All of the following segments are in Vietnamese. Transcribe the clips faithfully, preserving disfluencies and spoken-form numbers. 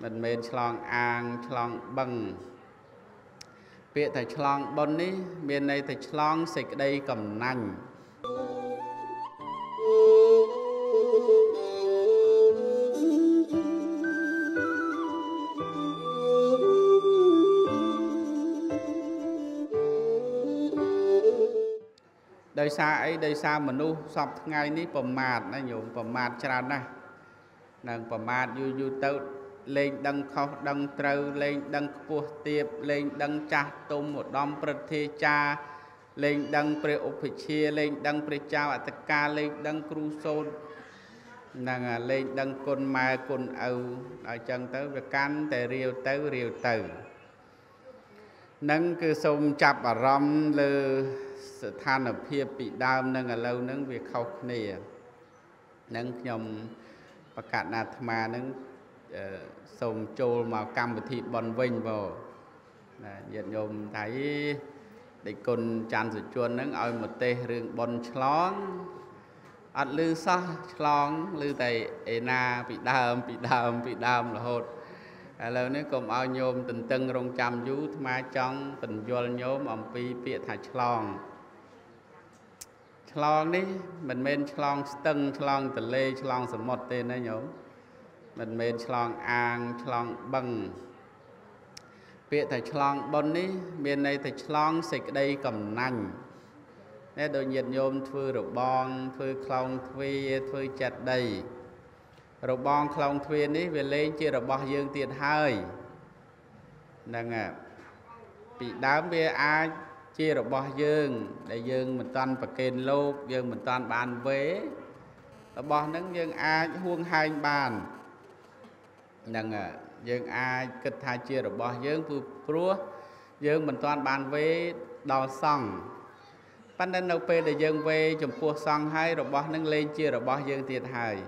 mình mền chọn an chọn bằng việc thầy chọn bồn ní miền này thầy chọn xịt đây cầm nành đời xa ấy đời xa mình u sọc ngay ní bầm mạt này nhổ bầm mạt tràn này nàng bầm mạt yu yu tự lên đăng khâu đăng trâu lên đăng cua tiệp lên đăng cha tôm một đom prati cha lên đăng preopichia lên đăng precha ataka lên đăng cruson nàng lên đăng côn mai côn âu ở chân tới việc can tề riêu tới riêu tử nâng cứ sôm chập ở râm lư sự than ở phía bị đau nâng ở lâu nâng việc khóc nề nâng nhom và cả nà thma nâng sông trôi màu cam và thịt bòn vinh vào nhận nhom thấy để con chăn rồi chuồn nâng ơi một tê rừng bòn chlong ăn lư sa chlong lư tây ena bị đau bị đau bị đau là hột lâu nếu cùng ao nhôm tình tưng rong chăm vú thma trong tình duol nhôm ông pi pịa thạch chlong chlong đi mình men chlong tưng chlong tờ lê chlong sầm một tên đấy nhôm mình men chlong an chlong bằng pịa thạch chlong bồn đi miền này thạch chlong xịt đây cầm nành nên đôi nhiệt nhôm phơi rượu bong phơi chlong phơi phơi chặt đầy rồi bong chlong thuyền ấy về lên chia rồi bong dương tiền hơi đang à bị đám bia ai chia rồi bong dương để dương mình toàn phải kền lô dương mình toàn bàn vế rồi bong nắng dương ai huông hai bàn đang à dương ai kết hai chia rồi bong dương vừa prua dương mình toàn bàn vế đào sòng ban đêm đầu pe để dương về chụp cua sòng hay rồi bong nắng lên chia rồi bong dương tiền hơi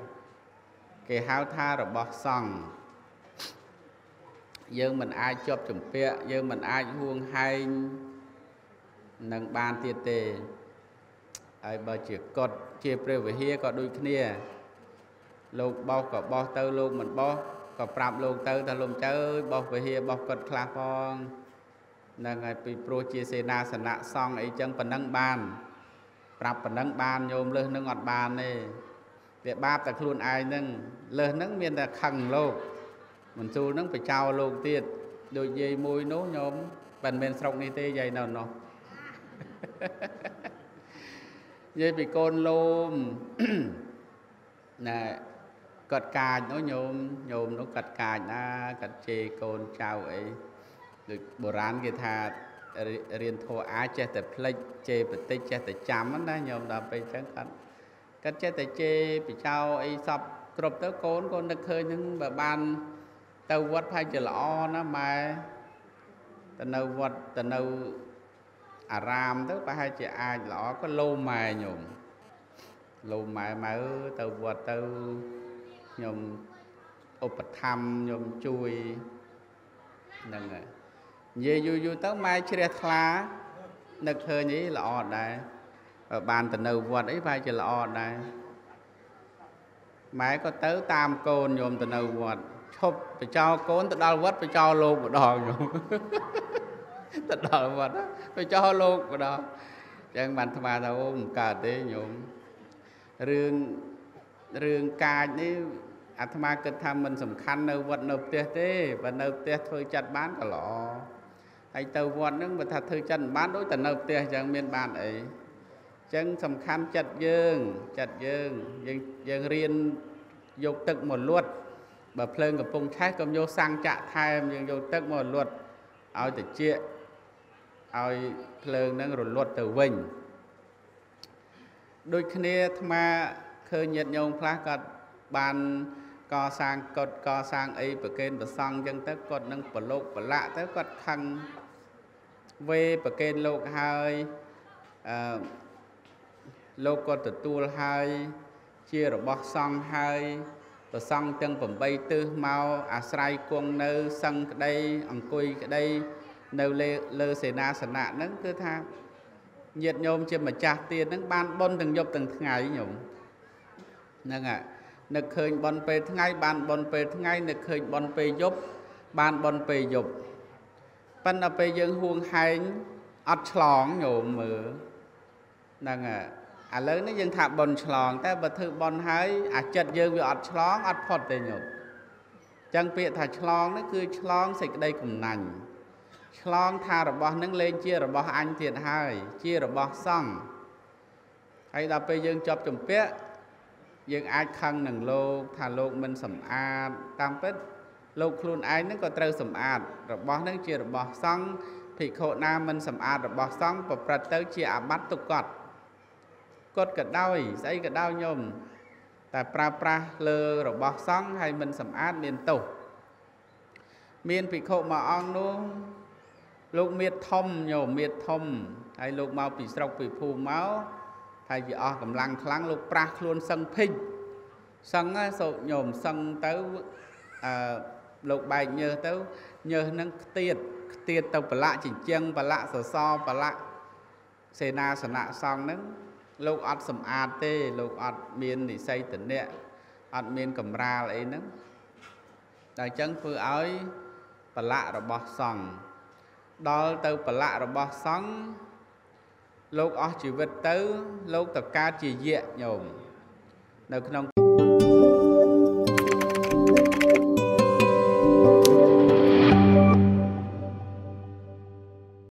cái háo tha rồi bọt sòng dương mình ai chụp chụp pịa dương mình ai huông hay nâng bàn tiệt tề ai bờ chỉ cột chia preu về hia có đôi kia lục bao có bao tơ lục mình bao có phạm lục tơ ta lục chơi bao về hia bao cột khla phong nâng ai bị pro chia xe na sẵn nạ sòng ấy chân phần nâng bàn phạm phần nâng bàn nhôm lên nâng ngọt bàn này về ba ta luôn ai nâng lơ nâng miền ta khằng lô mình xu nâng phải chào lô tiệt đôi dây môi nố nhóm bàn miền sông đi tê dây nào nó dây bị con lô nè cật cài nó nhôm nhôm nó cật cài na cật chê con chào ấy được bồ rán kia thà riêng thô á che tập plek chê bật tê che tập chấm đó nhôm đạp bay trắng cật cách chế tài chế bị trao ấy sập cột tới côn con được khơi những bà ban tàu vật hay chở lọ nó mà tàu vật tàu à ram tới bà hay chở ai lọ có lô mài nhổm lô mài mà tàu vật tàu nhổm ốp tham nhổm chui nè về du du tới mai chia lá được khơi nhỉ lọ này bàn tận đầu vật ấy phải chỉ lọ này máy có tới tam côn nhôm tận đầu vật chụp phải cho côn tận đầu vật phải cho lô của đò nhôm tận đầu vật phải cho lô của đò chẳng bàn tham gia ôm cả thế nhôm riêng riêng cài đấy à tham gia cần tham mình sủng khăn đầu vật nộp tiền thế và nộp tiền thôi chặt bán cả lọ hay tàu vật nó mà thật thôi chặt bán đối tận nộp tiền chẳng miền bàn ấy chân sầm khăn chặt dương chặt dương dương dương riêng dục tức một luật bà phơi gặp bông thái cầm vô sang chạ thay dương dục tức một luật ao từ chia ao phơi nâng rồi luật từ vinh đôi khi mà khơi nhiệt nhông phá cật bàn co sang cột co sang ấy bờ kênh bờ sông chân tức cột nâng bờ lục bờ lạ tức cột khăn về bờ kênh lục hai lô có tự tuôn hai chia rồi bó xong hai rồi xong chân phẩm bay tư mau à sài quân nơ sân cái đây ông cùi cái đây nơ lê lơ xê na sẵn nạ nâng cứ tham nhiệt nhôm trên mà chạc tiền nâng ban bôn từng dục từng ngày nhũng nâng ạ nực khơi bòn bề ngay bàn bòn bề ngay nực khơi bòn bề dốc bàn bòn bề dốc bên ở dân huồng hay ắt lỏng nhổm mờ đang à à lớn nó dân thả bòn lỏng ta bật thử bòn hay à chật dân bị ắt lỏng ắt phật tề nhổm chẳng bị thả lỏng nó cứ lỏng xịt đây cũng nành lỏng thả rồi bỏ nâng lên chia rồi bỏ anh thiệt hay chia rồi bỏ xong hay là bây giờ chụp chụp biết dân ai khăn nặng lô thả lô mình sẩm ạt tam pết lô khuôn ai nó có trơ sẩm ạt rồi bỏ nó chia rồi bỏ xong thì khổ nam mình sẩm ạt rồi bỏ xong và bật tới chia à bắt tục cọt cột cả đau dây cả đau nhom tại pra pra lơ rồi bỏ xong hay mình sẩm ạt miền tủ miền thì khổ mà on luôn lục miệt thông nhom miệt thông hay lục mau bị sọc bị phù máu hay vì ở cầm lăng kháng lục pra luôn sân phình sân sổ nhổm sân tới lục bài nhờ tới nhờ năng tiệt tiệt tàu bả lạ chỉnh chiêng bả lạ sờ so bả lạ xe na sờ nạ xong nứng lục ọt sầm ạt tê lục ọt miên để xây tỉnh nè ọt miên cầm ra lại nứng đại chân phơi ấy bả lạ rồi bỏ xong đó tàu bả lạ rồi bỏ xong lúc ở chỉ vật tới lúc tập ca chỉ dễ nhổm.